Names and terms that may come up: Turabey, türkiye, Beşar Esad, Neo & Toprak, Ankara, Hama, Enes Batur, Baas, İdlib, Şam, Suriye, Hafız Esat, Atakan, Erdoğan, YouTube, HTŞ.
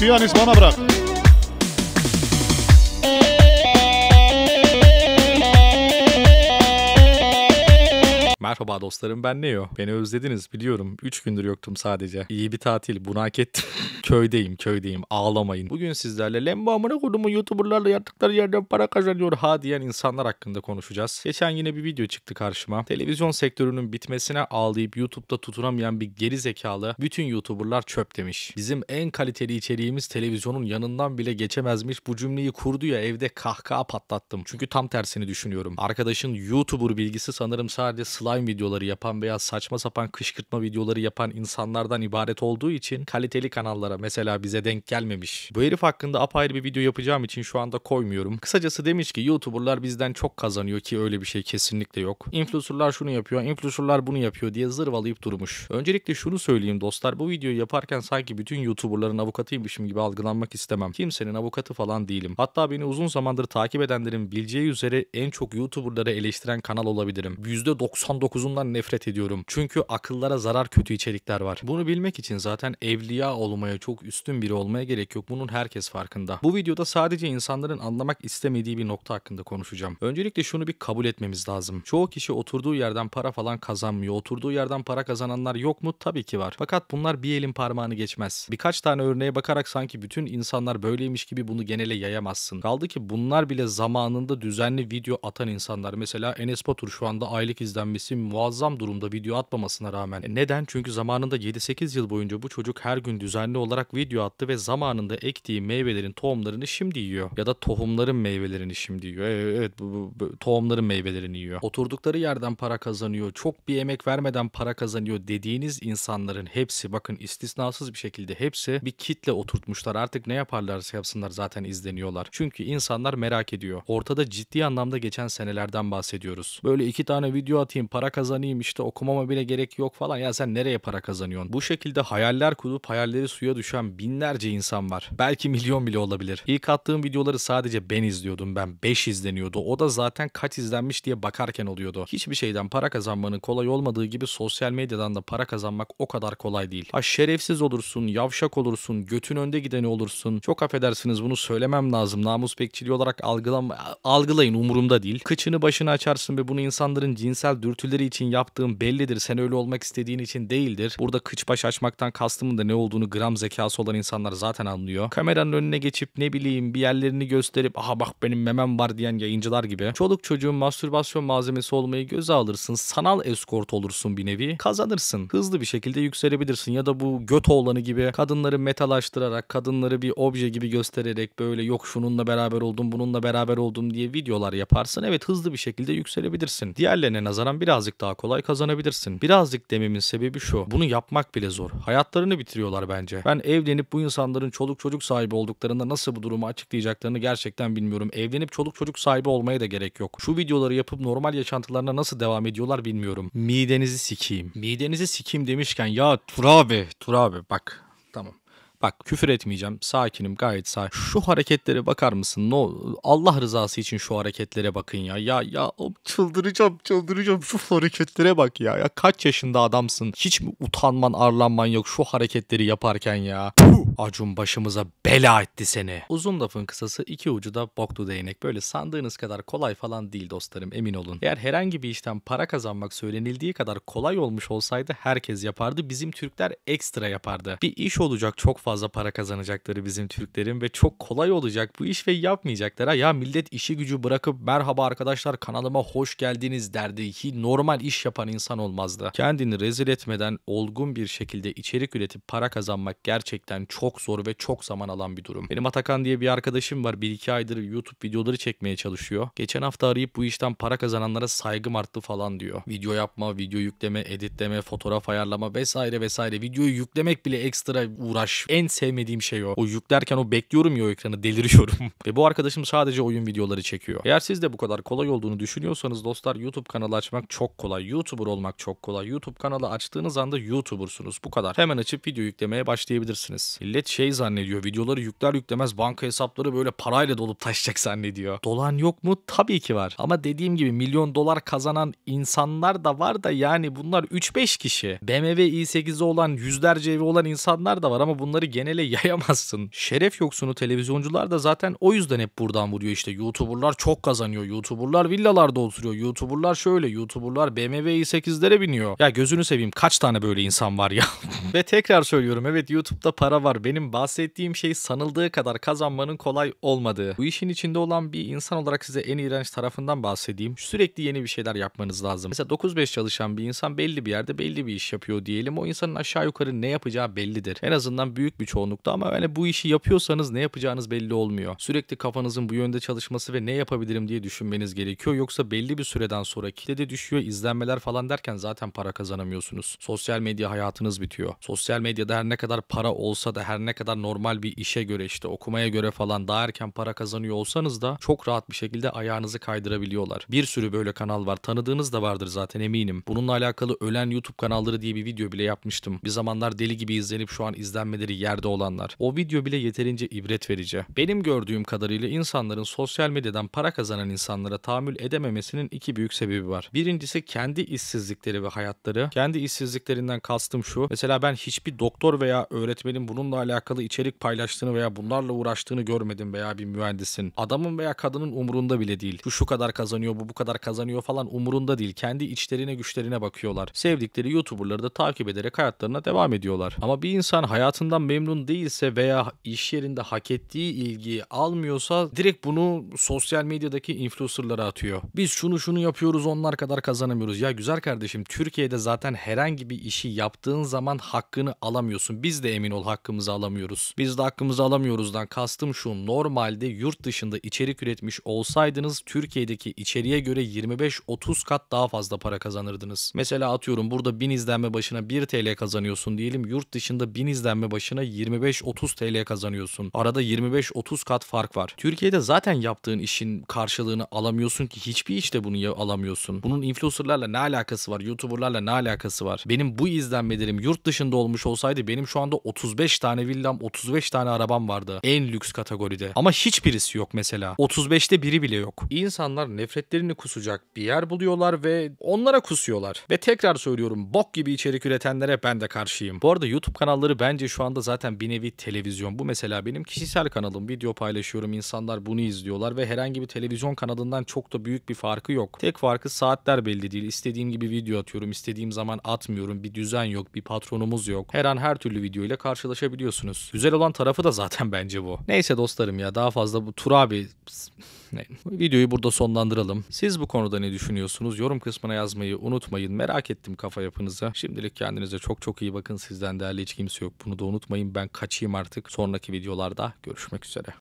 Piyanist bana bırak. Merhaba dostlarım, ben Neo. Beni özlediniz biliyorum. 3 gündür yoktum sadece. İyi bir tatil, bunu hak ettim. Köydeyim, ağlamayın. Bugün sizlerle Lembo amına kodumun YouTuber'larla yattıkları yerden para kazanıyor ha diyen insanlar hakkında konuşacağız. Geçen yine bir video çıktı karşıma. Televizyon sektörünün bitmesine ağlayıp YouTube'da tutunamayan bir geri zekalı bütün YouTuber'lar çöp demiş. Bizim en kaliteli içeriğimiz televizyonun yanından bile geçemezmiş. Bu cümleyi kurdu ya, evde kahkaha patlattım. Çünkü tam tersini düşünüyorum. Arkadaşın YouTuber bilgisi sanırım sadece slime videoları yapan veya saçma sapan kışkırtma videoları yapan insanlardan ibaret olduğu için kaliteli kanallara mesela bize denk gelmemiş. Bu herif hakkında apayrı bir video yapacağım için şu anda koymuyorum. Kısacası demiş ki YouTuber'lar bizden çok kazanıyor ki öyle bir şey kesinlikle yok. İnfluencer'lar şunu yapıyor, influencer'lar bunu yapıyor diye zırvalayıp durmuş. Öncelikle şunu söyleyeyim dostlar, bu videoyu yaparken sanki bütün YouTuber'ların avukatıymışım gibi algılanmak istemem. Kimsenin avukatı falan değilim. Hatta beni uzun zamandır takip edenlerin bileceği üzere en çok YouTuber'ları eleştiren kanal olabilirim. %99'undan nefret ediyorum. Çünkü akıllara zarar kötü içerikler var. Bunu bilmek için zaten evliya olmaya çok üstün biri olmaya gerek yok. Bunun herkes farkında. Bu videoda sadece insanların anlamak istemediği bir nokta hakkında konuşacağım. Öncelikle şunu bir kabul etmemiz lazım. Çoğu kişi oturduğu yerden para falan kazanmıyor. Oturduğu yerden para kazananlar yok mu? Tabii ki var. Fakat bunlar bir elin parmağını geçmez. Birkaç tane örneğe bakarak sanki bütün insanlar böyleymiş gibi bunu genele yayamazsın. Kaldı ki bunlar bile zamanında düzenli video atan insanlar. Mesela Enes Batur şu anda aylık izlenmesi muazzam durumda video atmamasına rağmen. Neden? Çünkü zamanında 7-8 yıl boyunca bu çocuk her gün düzenli olarak video attı ve zamanında ektiği meyvelerin tohumlarını şimdi yiyor. Ya da tohumların meyvelerini şimdi yiyor. Evet, tohumların meyvelerini yiyor. Oturdukları yerden para kazanıyor. Çok bir emek vermeden para kazanıyor dediğiniz insanların hepsi, bakın istisnasız bir şekilde hepsi bir kitle oturtmuşlar. Artık ne yaparlarsa yapsınlar zaten izleniyorlar. Çünkü insanlar merak ediyor. Ortada ciddi anlamda geçen senelerden bahsediyoruz. Böyle 2 tane video atayım, para kazanayım, işte okumama bile gerek yok falan. Ya sen nereye para kazanıyorsun? Bu şekilde hayaller kurup hayalleri suya düşen binlerce insan var. Belki milyon bile olabilir. İlk attığım videoları sadece ben izliyordum. Ben 5 izleniyordu. O da zaten kaç izlenmiş diye bakarken oluyordu. Hiçbir şeyden para kazanmanın kolay olmadığı gibi sosyal medyadan da para kazanmak o kadar kolay değil. Ha şerefsiz olursun, yavşak olursun, götün önde gideni olursun. Çok affedersiniz, bunu söylemem lazım. Namus bekçiliği olarak algılayın, umurumda değil. Kıçını başını açarsın ve bunu insanların cinsel dürtüleri için yaptığın bellidir. Sen öyle olmak istediğin için değildir. Burada kıç baş açmaktan kastımın da ne olduğunu gram zekası olan insanlar zaten anlıyor. Kameranın önüne geçip ne bileyim bir yerlerini gösterip aha bak benim memem var diyen yayıncılar gibi. Çoluk çocuğun mastürbasyon malzemesi olmayı göze alırsın. Sanal eskort olursun bir nevi. Kazanırsın. Hızlı bir şekilde yükselebilirsin. Ya da bu göt oğlanı gibi kadınları metalaştırarak, kadınları bir obje gibi göstererek böyle yok şununla beraber oldum, bununla beraber oldum diye videolar yaparsın. Evet, hızlı bir şekilde yükselebilirsin. Diğerlerine nazaran birazcık daha kolay kazanabilirsin. Birazcık dememin sebebi şu. Bunu yapmak bile zor. Hayatlarını bitiriyorlar bence. Ben evlenip bu insanların çoluk çocuk sahibi olduklarında nasıl bu durumu açıklayacaklarını gerçekten bilmiyorum. Evlenip çoluk çocuk sahibi olmaya da gerek yok. Şu videoları yapıp normal yaşantılarına nasıl devam ediyorlar bilmiyorum. Midenizi sikeyim. Midenizi sikeyim demişken ya Turabey bak tamam. Bak küfür etmeyeceğim. Sakinim, gayet sakin. Şu hareketlere bakar mısın? No, Allah rızası için şu hareketlere bakın ya. Ya çıldıracağım. Şu hareketlere bak ya. Ya kaç yaşında adamsın? Hiç mi utanman, arlanman yok şu hareketleri yaparken ya? Acun başımıza bela etti seni. Uzun lafın kısası, iki ucu da boklu değnek. Böyle sandığınız kadar kolay falan değil dostlarım, emin olun. Eğer herhangi bir işten para kazanmak söylenildiği kadar kolay olmuş olsaydı herkes yapardı. Bizim Türkler ekstra yapardı. Bir iş olacak, çok fazla para kazanacakları bizim Türklerin ve çok kolay olacak bu iş ve yapmayacaklar. Ya millet işi gücü bırakıp merhaba arkadaşlar kanalıma hoş geldiniz derdi ki normal iş yapan insan olmazdı. Kendini rezil etmeden olgun bir şekilde içerik üretip para kazanmak gerçekten çok zor ve çok zaman alan bir durum. Benim Atakan diye bir arkadaşım var. 1-2 aydır YouTube videoları çekmeye çalışıyor. Geçen hafta arayıp bu işten para kazananlara saygım arttı falan diyor. Video yapma, video yükleme, editleme, fotoğraf ayarlama vesaire. Videoyu yüklemek bile ekstra uğraş. En sevmediğim şey o. O yüklerken o bekliyorum ya o ekranı, deliriyorum. Ve bu arkadaşım sadece oyun videoları çekiyor. Eğer siz de bu kadar kolay olduğunu düşünüyorsanız dostlar, YouTube kanalı açmak çok kolay. YouTuber olmak çok kolay. YouTube kanalı açtığınız anda YouTuber'sunuz. Bu kadar. Hemen açıp video yüklemeye başlayabilirsiniz. Millet şey zannediyor, videoları yükler yüklemez banka hesapları böyle parayla dolup taşacak zannediyor. Dolan yok mu? Tabii ki var. Ama dediğim gibi milyon dolar kazanan insanlar da var da yani bunlar 3-5 kişi. BMW i8'i olan, yüzlerce evi olan insanlar da var ama bunları bunları genele yayamazsın. Şeref yoksunu televizyoncular da zaten o yüzden hep buradan vuruyor işte. YouTuber'lar çok kazanıyor. YouTuber'lar villalarda oturuyor. YouTuber'lar şöyle. YouTuber'lar BMW i8'lere biniyor. Ya gözünü seveyim, kaç tane böyle insan var ya. Ve tekrar söylüyorum, evet YouTube'da para var. Benim bahsettiğim şey sanıldığı kadar kazanmanın kolay olmadığı. Bu işin içinde olan bir insan olarak size en iğrenç tarafından bahsedeyim. Sürekli yeni bir şeyler yapmanız lazım. Mesela 9-5 çalışan bir insan belli bir yerde belli bir iş yapıyor diyelim. O insanın aşağı yukarı ne yapacağı bellidir. En azından büyük bir çoğunlukta, ama yani bu işi yapıyorsanız ne yapacağınız belli olmuyor. Sürekli kafanızın bu yönde çalışması ve ne yapabilirim diye düşünmeniz gerekiyor. Yoksa belli bir süreden sonra kitlede düşüyor, izlenmeler falan derken zaten para kazanamıyorsunuz. Sosyal medya hayatınız bitiyor. Sosyal medyada her ne kadar para olsa da, her ne kadar normal bir işe göre işte okumaya göre falan daha erken para kazanıyor olsanız da çok rahat bir şekilde ayağınızı kaydırabiliyorlar. Bir sürü böyle kanal var. Tanıdığınız da vardır zaten eminim. Bununla alakalı ölen YouTube kanalları diye bir video bile yapmıştım. Bir zamanlar deli gibi izlenip şu an izlenmeleri yerde olanlar. O video bile yeterince ibret verici. Benim gördüğüm kadarıyla insanların sosyal medyadan para kazanan insanlara tahammül edememesinin iki büyük sebebi var. Birincisi kendi işsizlikleri ve hayatları. Kendi işsizliklerinden kastım şu. Mesela ben hiçbir doktor veya öğretmenin bununla alakalı içerik paylaştığını veya bunlarla uğraştığını görmedim, veya bir mühendisin. Adamın veya kadının umurunda bile değil. Şu kadar kazanıyor, bu kadar kazanıyor falan umurunda değil. Kendi içlerine güçlerine bakıyorlar. Sevdikleri YouTuber'ları da takip ederek hayatlarına devam ediyorlar. Ama bir insan hayatından memnun değilse veya iş yerinde hak ettiği ilgiyi almıyorsa direkt bunu sosyal medyadaki influencer'lara atıyor. Biz şunu yapıyoruz, onlar kadar kazanamıyoruz. Ya güzel kardeşim, Türkiye'de zaten herhangi bir işi yaptığın zaman hakkını alamıyorsun. Biz de emin ol hakkımızı alamıyoruz. Biz de hakkımızı alamıyoruzdan kastım şu: normalde yurt dışında içerik üretmiş olsaydınız Türkiye'deki içeriğe göre 25-30 kat daha fazla para kazanırdınız. Mesela atıyorum burada 1000 izlenme başına 1 TL kazanıyorsun diyelim. Yurt dışında 1000 izlenme başına 25-30 TL kazanıyorsun. Arada 25-30 kat fark var. Türkiye'de zaten yaptığın işin karşılığını alamıyorsun ki hiçbir işte bunu alamıyorsun. Bunun influencerlarla ne alakası var? YouTuber'larla ne alakası var? Benim bu izlenmelerim yurt dışında olmuş olsaydı benim şu anda 35 tane villam, 35 tane arabam vardı. En lüks kategoride. Ama hiçbirisi yok mesela. 35'te biri bile yok. İnsanlar nefretlerini kusacak bir yer buluyorlar ve onlara kusuyorlar. Ve tekrar söylüyorum, bok gibi içerik üretenlere ben de karşıyım. Bu arada YouTube kanalları bence şu anda zaten bir nevi televizyon. Bu mesela benim kişisel kanalım. Video paylaşıyorum. İnsanlar bunu izliyorlar ve herhangi bir televizyon kanalından çok da büyük bir farkı yok. Tek farkı saatler belli değil. İstediğim gibi video atıyorum. İstediğim zaman atmıyorum. Bir düzen yok. Bir patronumuz yok. Her an her türlü video ile karşılaşabiliyorsunuz. Güzel olan tarafı da zaten bence bu. Neyse dostlarım ya, daha fazla bu Turabey videoyu burada sonlandıralım. Siz bu konuda ne düşünüyorsunuz? Yorum kısmına yazmayı unutmayın. Merak ettim kafa yapınızı. Şimdilik kendinize çok iyi bakın. Sizden değerli hiç kimse yok. Bunu da unutmayın. Ben kaçayım artık. Sonraki videolarda görüşmek üzere.